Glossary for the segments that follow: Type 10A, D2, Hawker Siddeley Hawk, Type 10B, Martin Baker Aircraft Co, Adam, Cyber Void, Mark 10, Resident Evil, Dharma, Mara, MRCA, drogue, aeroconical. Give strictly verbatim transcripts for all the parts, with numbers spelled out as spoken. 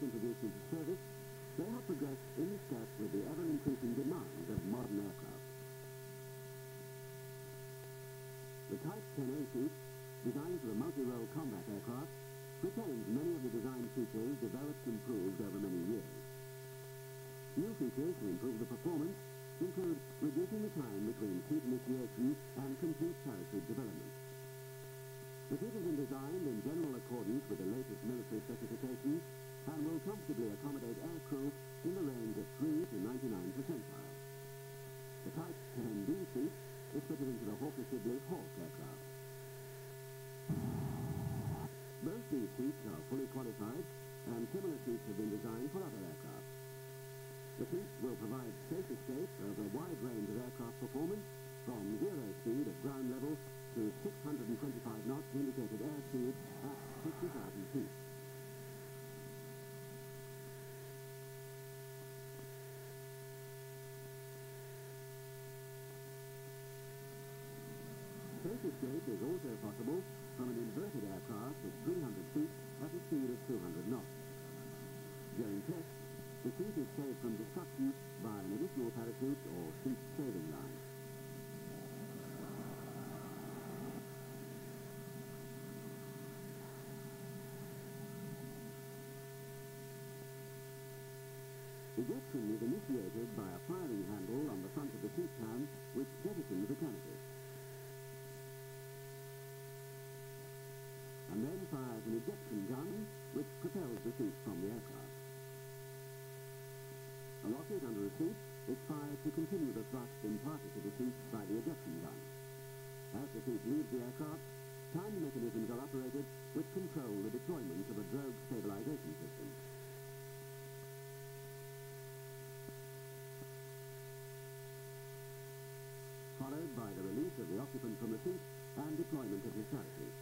introduced into service, they have progressed in step with the ever-increasing demands of modern aircraft. The Type ten A suit, designed for a multi-role combat aircraft, retains many of the design features developed and improved over many years. New features to improve the performance include reducing the time between seat initiation and complete parachute development. The suit has been designed in general accordance with the latest military specifications and will comfortably accommodate aircrew in the range of three to ninety-nine percentile. The Type ten B suit is fitted into the Hawker Siddeley Hawk aircraft. Both these suits are fully qualified, and similar suits have been designed for other aircraft. The suits will provide safe escape over a wide range of aircraft performance, from zero speed at ground level to six hundred twenty-five knots indicated airspeed at fifty thousand feet. Safe escape is also possible from an inverted aircraft at three hundred feet at a speed of two hundred knots. During test, the suit is saved from destruction by an additional parachute or seat saving line. Ejection is initiated by a firing handle on the front of the seat pan, which jettisons the canopy, and then fires an ejection gun which propels the suit from the aircraft. A rocket under a suit is fired to continue the thrust imparted to the suit by the ejection gun. As the suit leaves the aircraft, time mechanisms are operated which control the deployment of a drogue stabilization system. Followed by the release of the occupant from the suit and deployment of his parachute.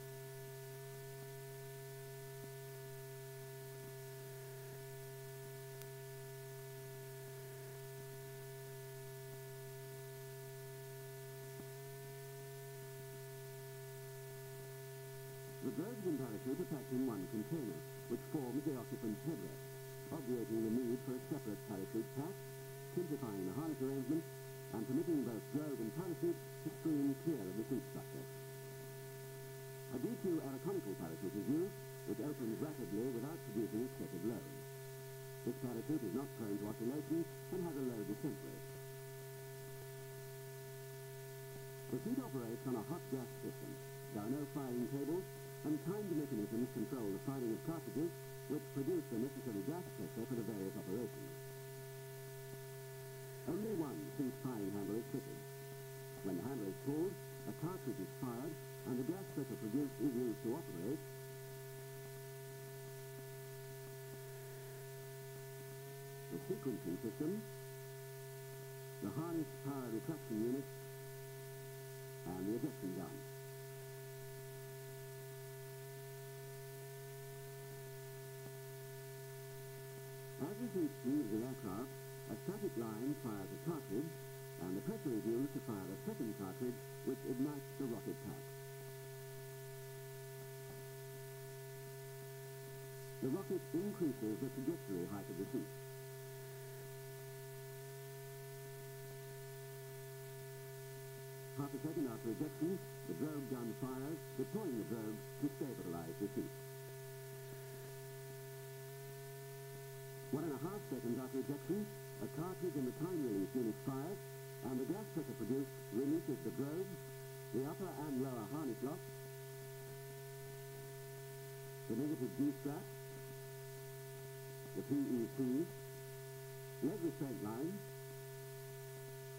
The drogues and parachute are packed in one container, which forms the occupant's headrest, obviating the need for a separate parachute pack, simplifying the harness arrangement, and permitting both drogue and parachute to stream clear of the suit structure. A D two aeroconical parachute is used, which opens rapidly without producing excessive load. This parachute is not prone to oscillation and has a low descent rate. The suit operates on a hot gas system. There are no firing cables, and timed mechanisms control the firing of cartridges, which produce the necessary gas pressure for the various operations. Only one suit firing handle is fitted. When the handle is pulled, a cartridge is fired, and the gas pressure produced is used to operate. The sequencing system, the harness power retraction unit, and the ejection gun. As the suit leaves the aircraft, a static line fires a cartridge, and the pressure is used to fire a second cartridge, which ignites the rocket pack. The rocket increases the trajectory height of the suit. Half a second after ejection, the drogue gun fires, deploying the drogue to stabilize the suit. One and a half seconds after ejection, a cartridge in the time release unit fires, and the gas pressure produced releases the drogue, the upper and lower harness lock, the negative G-strap, the P E C, leg restraint line,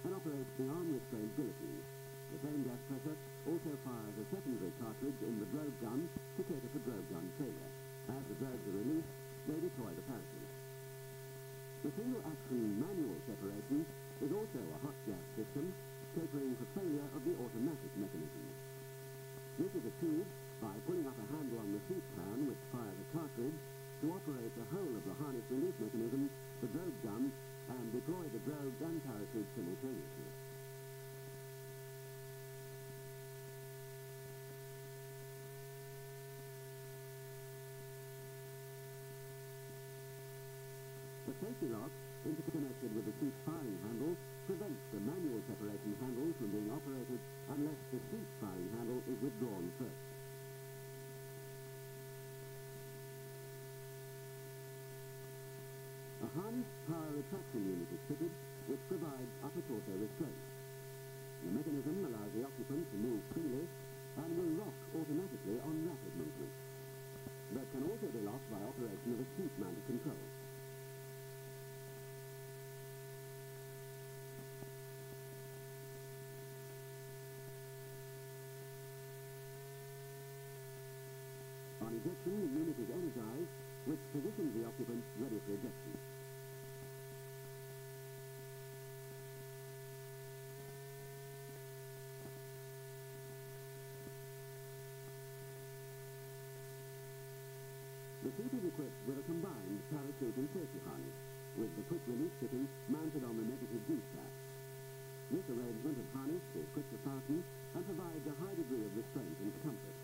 and operates the arm restraint guillotine. The same gas pressure also fires a secondary cartridge in the drogue gun to cater for drogue gun failure. As the drogues are released, they deploy the parachute. The single-action manual separation is also a hot gas system, catering for failure of the automatic mechanism. This is achieved by pulling up a handle on the seat pan which fires a cartridge to operate the whole of the harness release mechanism, the drogue gun, and deploy the drogue and parachute simultaneously. safety lock, interconnected with the seat firing handle, prevents the manual separation handle from being operated unless the seat firing handle is withdrawn first. A harness power retraction unit is fitted, which provides upper torso restraint. The mechanism allows the occupant to move freely and will lock automatically on rapid movement. That can also be locked by operation of a seat-mounted control. On ejection, the unit is energized, which positions the occupant ready for ejection. The seat is equipped with a combined parachute and safety harness, with the quick release fitting mounted on the negative G-strap. This arrangement of harness is quick to fasten and provides a high degree of restraint and comfort.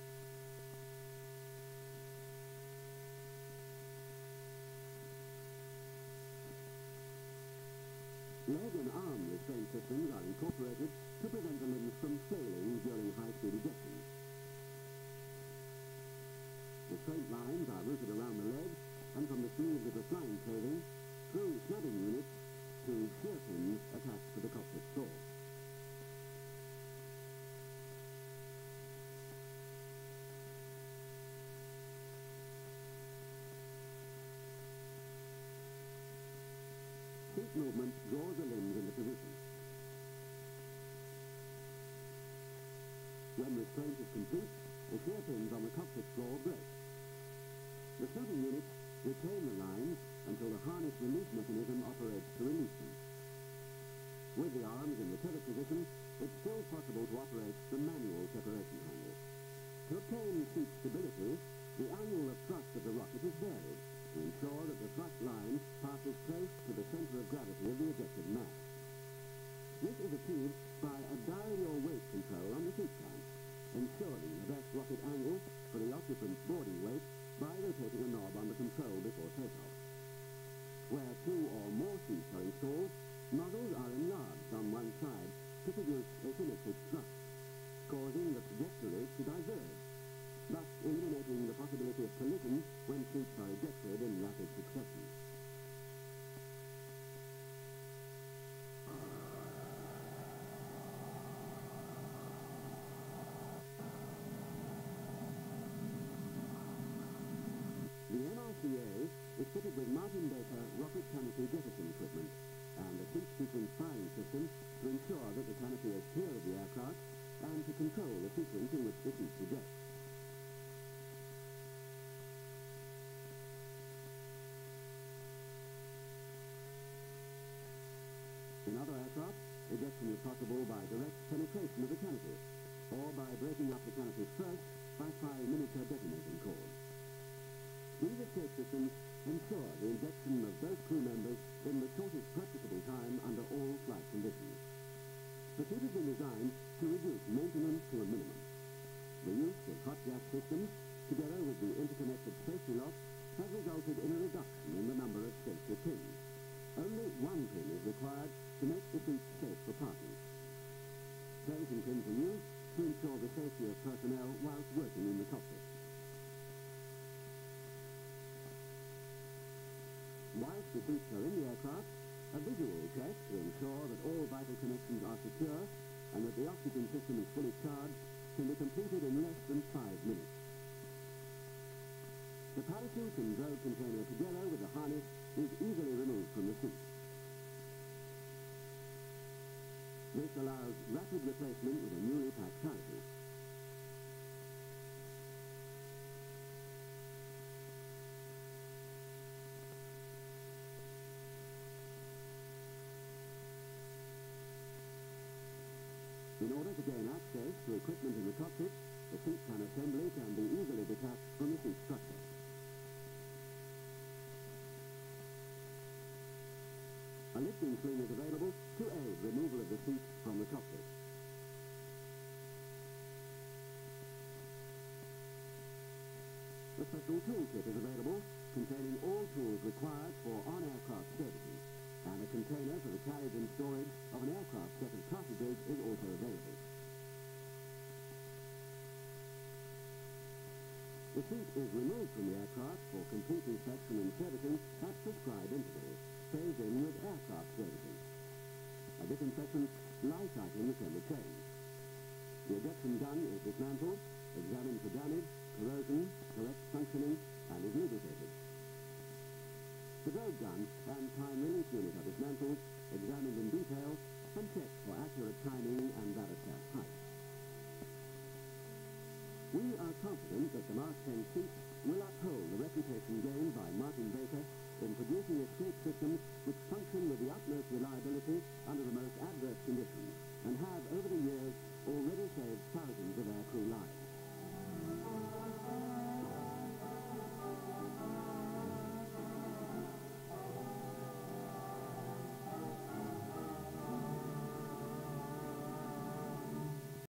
Leg and arm restraint systems are incorporated to prevent the limbs from flailing during high-speed ejection. The restraint lines are routed around the leg and from the sleeves of the flying clothing through snapping units to shear pins attached to the cockpit floor. Seat movement draws the limbs into position. When restraint is complete, the shear pins on the cockpit floor break. The snapping units retain the lines until the harness release mechanism operates to release them. With the arms in the pivot position, it's still possible to operate the manual separation handle. To obtain seat stability, the angle of thrust of the rocket is varied to ensure that the thrust line passes close to the center of gravity of the ejected mass. This is achieved by a dial-your weight control on the seat clamp, ensuring the best rocket angle for the occupant's boarding weight by rotating a knob under control before takeoff. Where two or more seats are installed, nozzles are enlarged on one side to produce a symmetric thrust, causing the trajectory to diverge, thus eliminating the possibility of collision when seats are ejected in rapid succession. The M R C A is fitted with Martin Baker rocket canopy jettison equipment and a seat sequence firing system to ensure that the canopy is clear of the aircraft and to control the sequence in which the seat ejects. In other aircraft, ejection is possible by direct penetration of the canopy or by breaking up the canopy first by firing miniature detonating cords. These escape systems ensure the ejection of both crew members in the shortest practicable time under all flight conditions. The suit has been designed to reduce maintenance to a minimum. The use of hot gas systems, together with the interconnected safety lock, has resulted in a reduction in the number of safety pins. Only one pin is required to make the seat safe for parking. Safety pins are used to ensure the safety of personnel whilst working in the cockpit. Whilst the seats are in the aircraft, a visual check to ensure that all vital connections are secure and that the oxygen system is fully charged can be completed in less than five minutes. The parachute and road container together with the harness is easily removed from the seat. This allows rapid replacement with a newly packed parachute. In order to gain access to equipment in the cockpit, the seat pan assembly can be easily detached from the seat structure. A lifting swing is available to aid removal of the seat from the cockpit. A special toolkit is available containing all tools required for on-aircraft service. The seat is removed from the aircraft for complete inspection and servicing at prescribed intervals, phased in with aircraft services. At different sections, light items can be changed. The ejection gun is dismantled, examined for damage, corrosion, correct functioning, and is lubricated. The road gun and time release unit are dismantled, examined in detail, and checked for accurate timing and barricade height. We are confident that the Mark ten seat will uphold the reputation gained by Martin Baker in producing escape systems which function with the utmost reliability